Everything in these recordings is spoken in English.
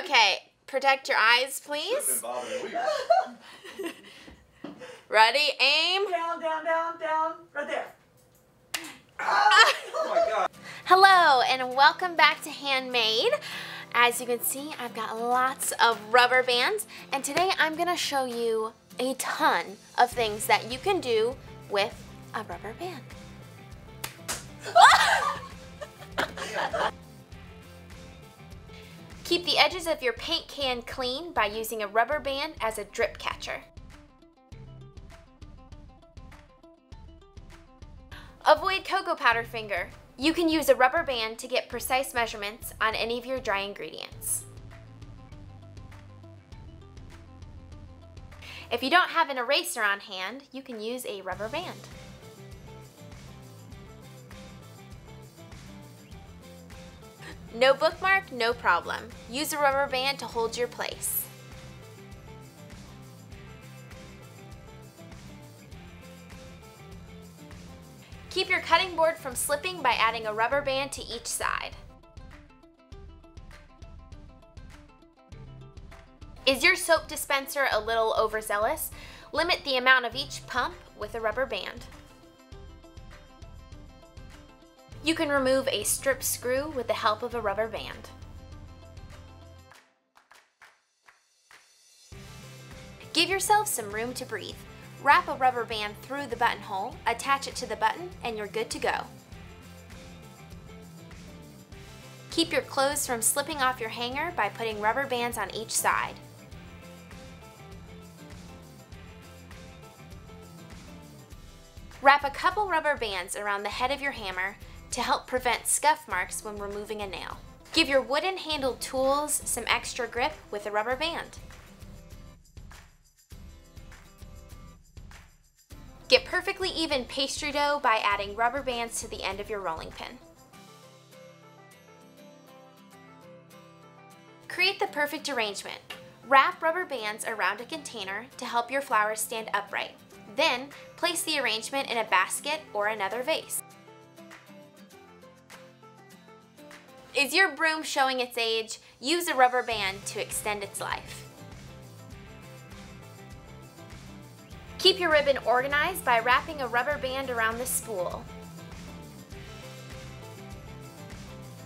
Okay, protect your eyes, please. Ready, aim. Down, down, down, down, right there. Oh my God. Hello, and welcome back to Handmade. As you can see, I've got lots of rubber bands, and today I'm gonna show you a ton of things that you can do with a rubber band. Keep the edges of your paint can clean by using a rubber band as a drip catcher. Avoid cocoa powder finger. You can use a rubber band to get precise measurements on any of your dry ingredients. If you don't have an eraser on hand, you can use a rubber band. No bookmark, no problem. Use a rubber band to hold your place. Keep your cutting board from slipping by adding a rubber band to each side. Is your soap dispenser a little overzealous? Limit the amount of each pump with a rubber band. You can remove a strip screw with the help of a rubber band. Give yourself some room to breathe. Wrap a rubber band through the buttonhole, attach it to the button, and you're good to go. Keep your clothes from slipping off your hanger by putting rubber bands on each side. Wrap a couple rubber bands around the head of your hammer to help prevent scuff marks when removing a nail. Give your wooden-handled tools some extra grip with a rubber band. Get perfectly even pastry dough by adding rubber bands to the end of your rolling pin. Create the perfect arrangement. Wrap rubber bands around a container to help your flowers stand upright. Then, place the arrangement in a basket or another vase. Is your broom showing its age? Use a rubber band to extend its life. Keep your ribbon organized by wrapping a rubber band around the spool.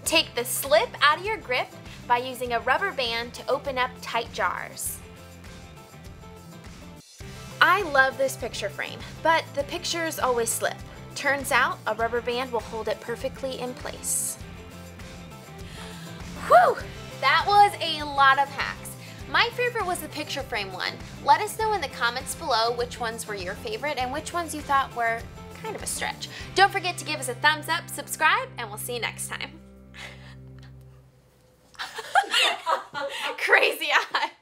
Take the slip out of your grip by using a rubber band to open up tight jars. I love this picture frame, but the pictures always slip. Turns out a rubber band will hold it perfectly in place. Whew! That was a lot of hacks. My favorite was the picture frame one. Let us know in the comments below which ones were your favorite and which ones you thought were kind of a stretch. Don't forget to give us a thumbs up, subscribe, and we'll see you next time. Crazy eye.